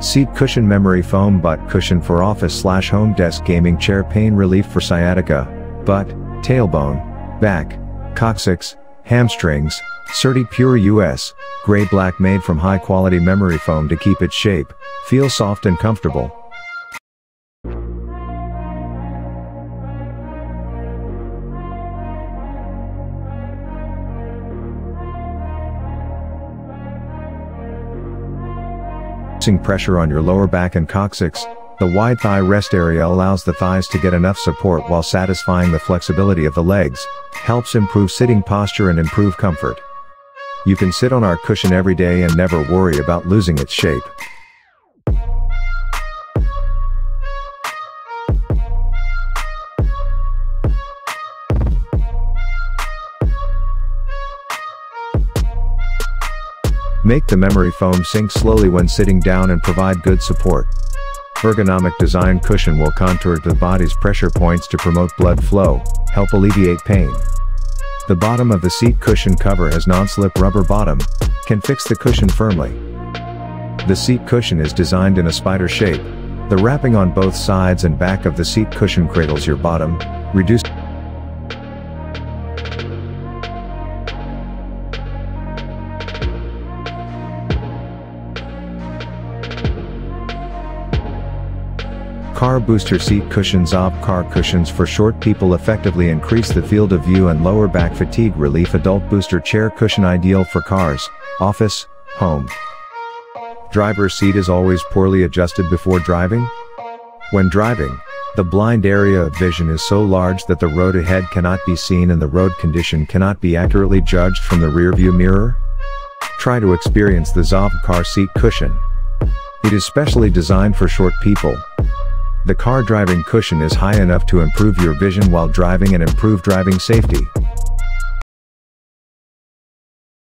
Seat cushion, memory foam butt cushion for office/home desk, gaming chair, pain relief for sciatica, butt, tailbone, back, coccyx, hamstrings. CertiPUR-US, gray black, made from high quality memory foam to keep its shape, feel soft and comfortable. Pressure on your lower back and coccyx. The wide thigh rest area allows the thighs to get enough support while satisfying the flexibility of the legs, helps improve sitting posture and improve comfort. You can sit on our cushion every day and never worry about losing its shape. Make the memory foam sink slowly when sitting down and provide good support. Ergonomic design, cushion will contour to the body's pressure points to promote blood flow, help alleviate pain. The bottom of the seat cushion cover has non-slip rubber bottom, can fix the cushion firmly. The seat cushion is designed in a spider shape. The wrapping on both sides and back of the seat cushion cradles your bottom, reduce Car booster seat cushions. ZAVM car cushions for short people effectively increase the field of view and lower back fatigue relief. Adult booster chair cushion, ideal for cars, office, home. Driver's seat is always poorly adjusted before driving. When driving, the blind area of vision is so large that the road ahead cannot be seen and the road condition cannot be accurately judged from the rearview mirror. Try to experience the ZAVM car seat cushion. It is specially designed for short people. The car driving cushion is high enough to improve your vision while driving and improve driving safety.